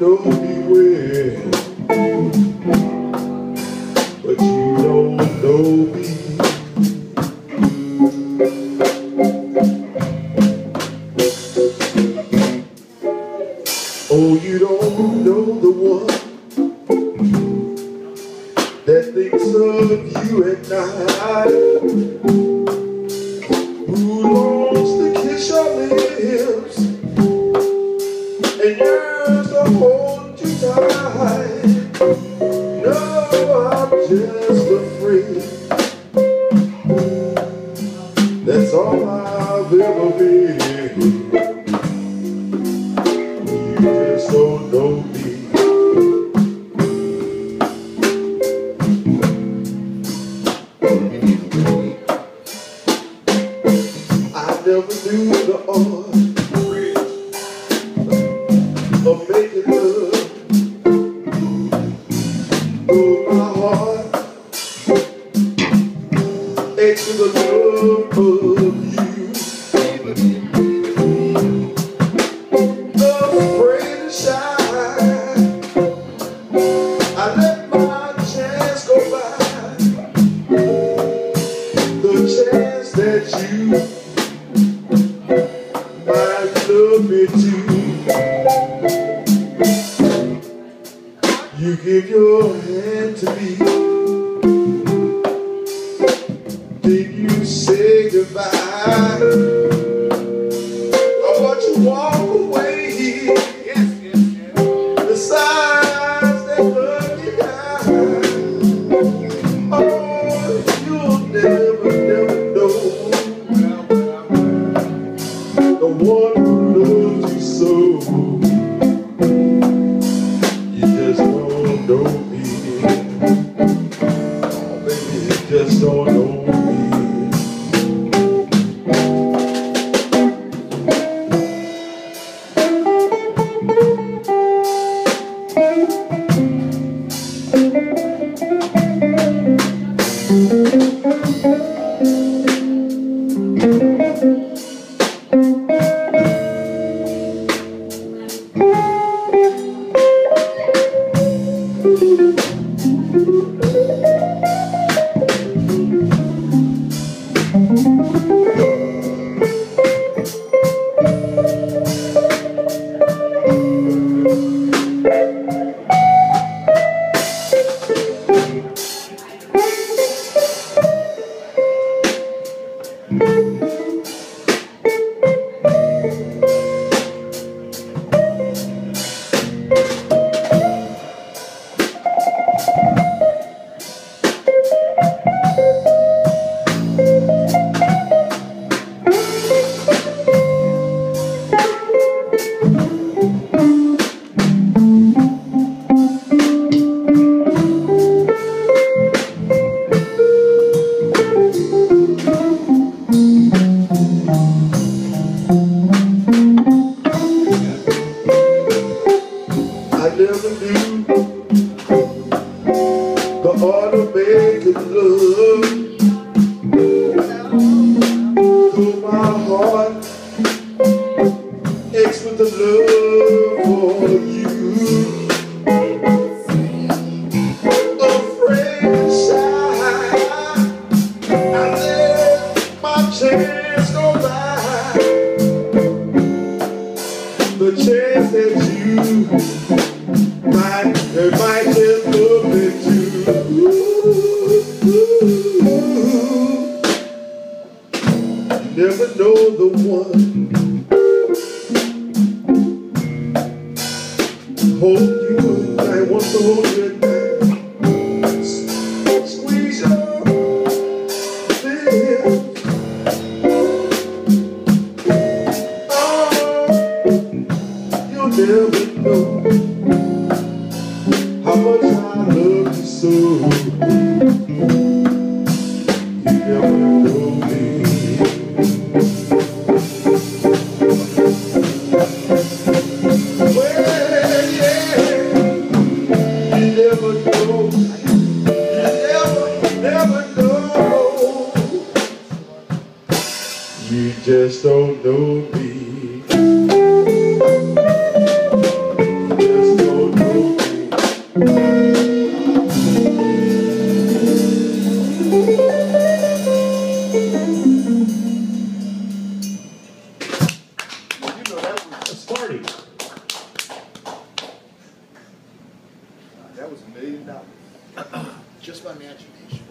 know me well, but you don't know me. Oh, you don't know the one that thinks of you at night, who longs to kiss your lips and yearns to hold you tight. No, I'm just a friend, that's all I've ever been. You just don't know me. I never knew the art of making love. Oh, my heart aches for the love of you. Afraid and shy, I let my chance go by. The chance that you might love me too. You give your hand to me, then you say goodbye. I watch you walk away here. Yes, yes, yes. The signs that love you die. Oh, you'll never know the one who loves you so. You just don't know me. Oh, baby, you just don't know me. Automated love, through my heart aches with the love for you. Afraid and shy, I let my chance go by. The chance that you might just love me too. Never know the one hold you, I want to hold you down. Squeeze your lips. Oh, you'll never know how much I love you so. You never know me. You just don't know me. You just don't $1 million just by imagination.